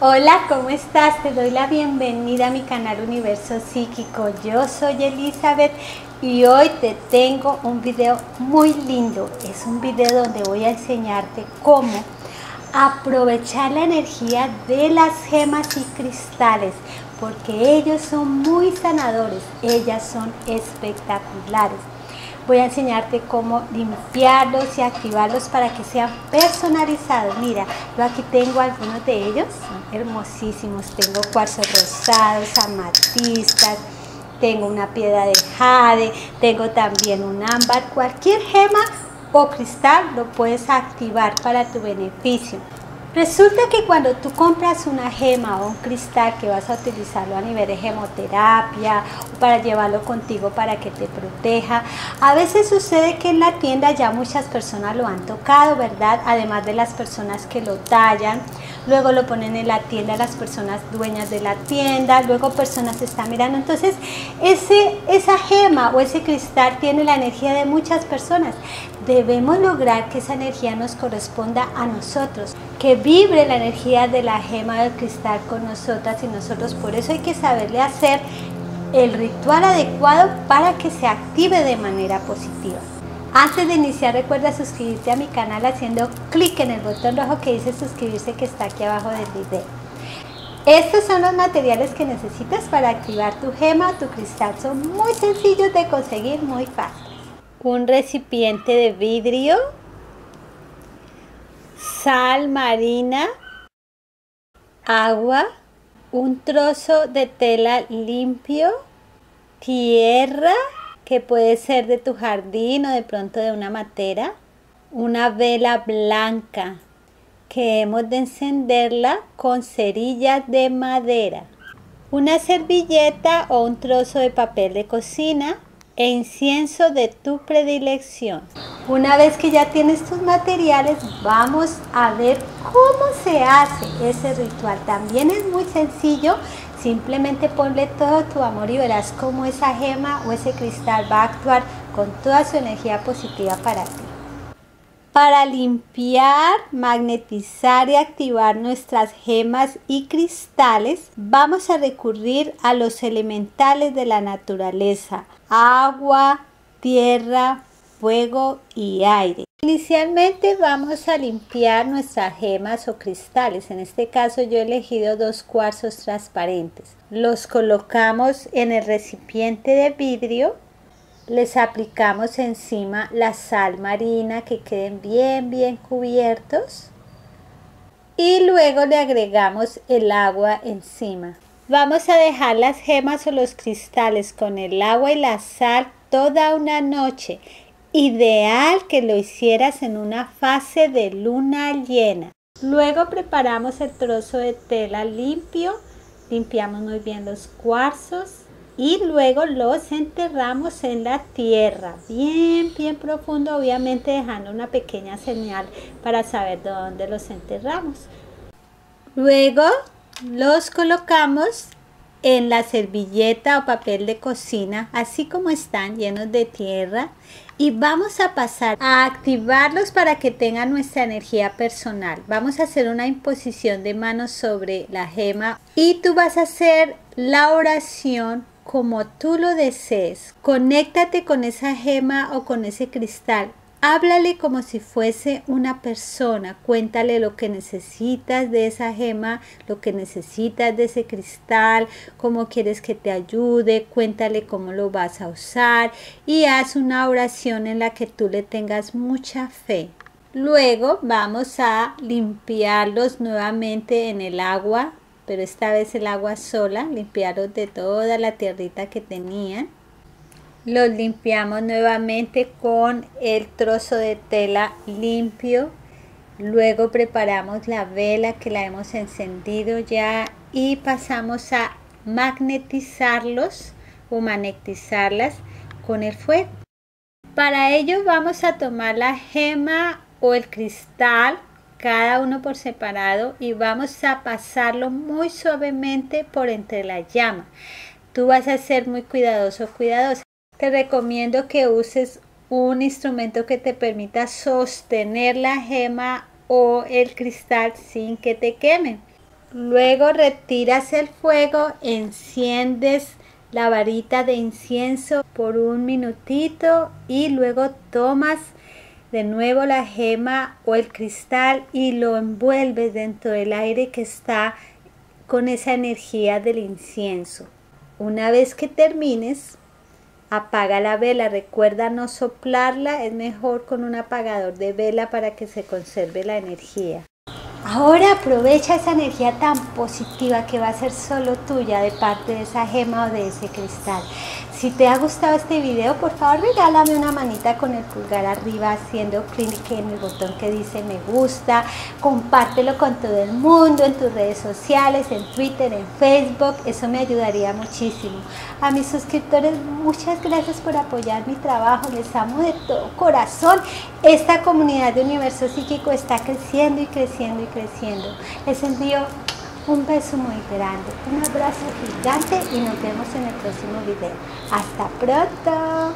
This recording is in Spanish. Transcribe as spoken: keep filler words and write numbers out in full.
Hola, ¿cómo estás? Te doy la bienvenida a mi canal Universo Psíquico. Yo soy Elizabeth y hoy te tengo un video muy lindo. Es un video donde voy a enseñarte cómo aprovechar la energía de las gemas y cristales, porque ellos son muy sanadores, ellas son espectaculares. Voy a enseñarte cómo limpiarlos y activarlos para que sean personalizados. Mira, yo aquí tengo algunos de ellos, son hermosísimos. Tengo cuarzos rosados, amatistas, tengo una piedra de jade, tengo también un ámbar. Cualquier gema o cristal lo puedes activar para tu beneficio. Resulta que cuando tú compras una gema o un cristal que vas a utilizarlo a nivel de gemoterapia o para llevarlo contigo para que te proteja, a veces sucede que en la tienda ya muchas personas lo han tocado, ¿verdad? Además de las personas que lo tallan, luego lo ponen en la tienda las personas dueñas de la tienda, luego personas están mirando. Entonces ese, esa gema o ese cristal tiene la energía de muchas personas. Debemos lograr que esa energía nos corresponda a nosotros, que vibre la energía de la gema del cristal con nosotras y nosotros. Por eso hay que saberle hacer el ritual adecuado para que se active de manera positiva. Antes de iniciar, recuerda suscribirte a mi canal haciendo clic en el botón rojo que dice suscribirse, que está aquí abajo del video. Estos son los materiales que necesitas para activar tu gema o tu cristal. Son muy sencillos de conseguir, muy fáciles. Un recipiente de vidrio, sal marina, agua, un trozo de tela limpio, tierra, que puede ser de tu jardín o de pronto de una matera, una vela blanca que hemos de encenderla con cerillas de madera, una servilleta o un trozo de papel de cocina, e incienso de tu predilección. Una vez que ya tienes tus materiales, vamos a ver cómo se hace ese ritual. También es muy sencillo, simplemente ponle todo tu amor y verás cómo esa gema o ese cristal va a actuar con toda su energía positiva para ti. Para limpiar, magnetizar y activar nuestras gemas y cristales, vamos a recurrir a los elementales de la naturaleza: agua, tierra, fuego y aire. Inicialmente vamos a limpiar nuestras gemas o cristales. En este caso yo he elegido dos cuarzos transparentes. Los colocamos en el recipiente de vidrio. Les aplicamos encima la sal marina, que queden bien bien cubiertos, y luego le agregamos el agua encima. Vamos a dejar las gemas o los cristales con el agua y la sal toda una noche. Ideal que lo hicieras en una fase de luna llena. Luego preparamos el trozo de tela limpio, limpiamos muy bien los cuarzos y luego los enterramos en la tierra, bien bien profundo, obviamente dejando una pequeña señal para saber dónde los enterramos. Luego los colocamos en la servilleta o papel de cocina, así como están, llenos de tierra, y vamos a pasar a activarlos para que tengan nuestra energía personal. Vamos a hacer una imposición de manos sobre la gema y tú vas a hacer la oración como tú lo desees. Conéctate con esa gema o con ese cristal. Háblale como si fuese una persona. Cuéntale lo que necesitas de esa gema, lo que necesitas de ese cristal, cómo quieres que te ayude, cuéntale cómo lo vas a usar y haz una oración en la que tú le tengas mucha fe. Luego vamos a limpiarlos nuevamente en el agua, pero esta vez el agua sola. Limpiarlos de toda la tierrita que tenían. Los limpiamos nuevamente con el trozo de tela limpio. Luego preparamos la vela, que la hemos encendido ya, y pasamos a magnetizarlos o magnetizarlas con el fuego. Para ello vamos a tomar la gema o el cristal, cada uno por separado, y vamos a pasarlo muy suavemente por entre la llama. Tú vas a ser muy cuidadoso, cuidadosa. Te recomiendo que uses un instrumento que te permita sostener la gema o el cristal sin que te queme. Luego retiras el fuego, enciendes la varita de incienso por un minutito y luego tomas de nuevo la gema o el cristal y lo envuelves dentro del aire que está con esa energía del incienso. Una vez que termines, apaga la vela. Recuerda no soplarla, es mejor con un apagador de vela para que se conserve la energía. Ahora aprovecha esa energía tan positiva que va a ser solo tuya de parte de esa gema o de ese cristal. Si te ha gustado este video, por favor regálame una manita con el pulgar arriba haciendo clic en el botón que dice me gusta. Compártelo con todo el mundo, en tus redes sociales, en Twitter, en Facebook. Eso me ayudaría muchísimo. A mis suscriptores, muchas gracias por apoyar mi trabajo. Les amo de todo corazón. Esta comunidad de Universo Psíquico está creciendo y creciendo y creciendo. creciendo. Les envío un beso muy grande, un abrazo gigante y nos vemos en el próximo video. ¡Hasta pronto!